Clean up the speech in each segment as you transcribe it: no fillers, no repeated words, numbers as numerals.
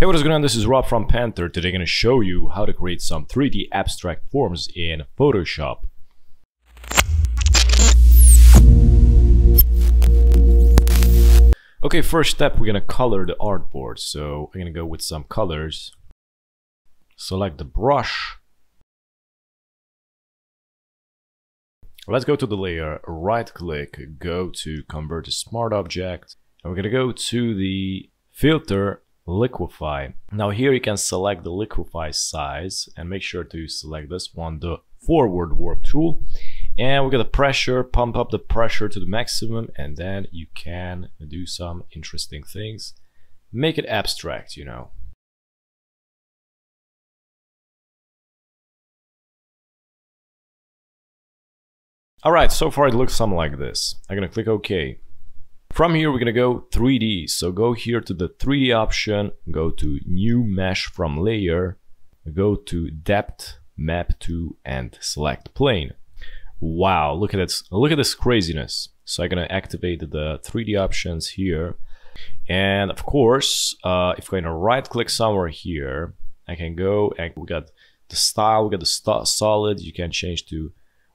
Hey, what is going on? This is Rob from Panther. Today I'm going to show you how to create some 3D abstract forms in Photoshop. Okay, first step, we're going to color the artboard. So I'm going to go with some colors. Select the brush. Let's go to the layer, right click, go to convert to smart object. And we're going to go to the filter, Liquify. Now here you can select the Liquify size and make sure to select this one, the forward warp tool. And we got the pressure, pump up the pressure to the maximum, and then you can do some interesting things. Make it abstract, you know. Alright, so far it looks something like this. I'm gonna click OK. From here we're gonna go 3D, so go here to the 3D option, go to new mesh from layer, go to depth, map to, and select plane. Wow, look at this, craziness. So I'm gonna activate the 3D options here, and of course if we're gonna right click somewhere here, I can go and we got the style, we got the solid, you can change to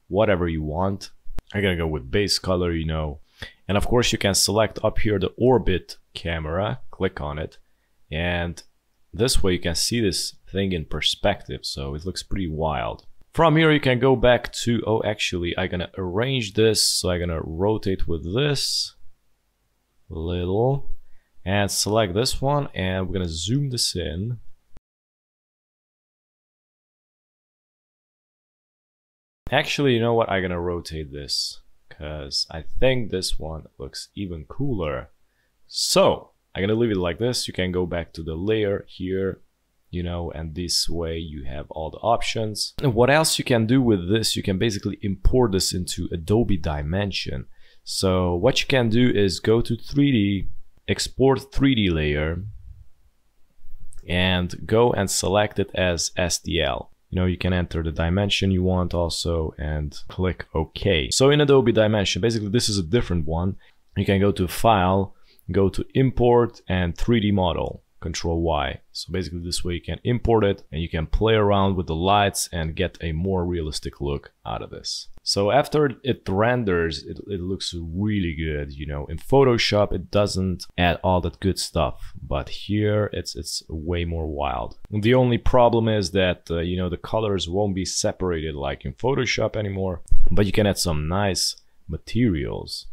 whatever you want. I'm gonna go with base color, you know. And of course you can select up here the orbit camera, click on it, and this way you can see this thing in perspective, so it looks pretty wild. From here you can go back to, oh actually I'm gonna arrange this, so I'm gonna rotate with this little and select this one, and we're gonna zoom this in. Actually, you know what, I'm gonna rotate this, because I think this one looks even cooler. So I'm gonna leave it like this. You can go back to the layer here, you know, and this way you have all the options. And what else you can do with this, you can basically import this into Adobe Dimension. So what you can do is go to 3D, export 3D layer, and go and select it as STL. You know, you can enter the dimension you want also and click OK. So in Adobe Dimension, basically this is a different one. You can go to File, go to Import and 3D Model, Control Y. So basically this way you can import it and you can play around with the lights and get a more realistic look out of this. So after it renders, it looks really good, you know. In Photoshop, it doesn't add all that good stuff, but here it's way more wild. The only problem is that, you know, the colors won't be separated like in Photoshop anymore, but you can add some nice materials.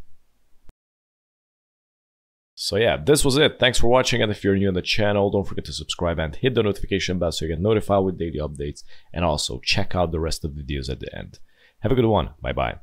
So yeah, this was it. Thanks for watching, and if you're new on the channel, don't forget to subscribe and hit the notification bell so you get notified with daily updates, and also check out the rest of the videos at the end. Have a good one. Bye-bye.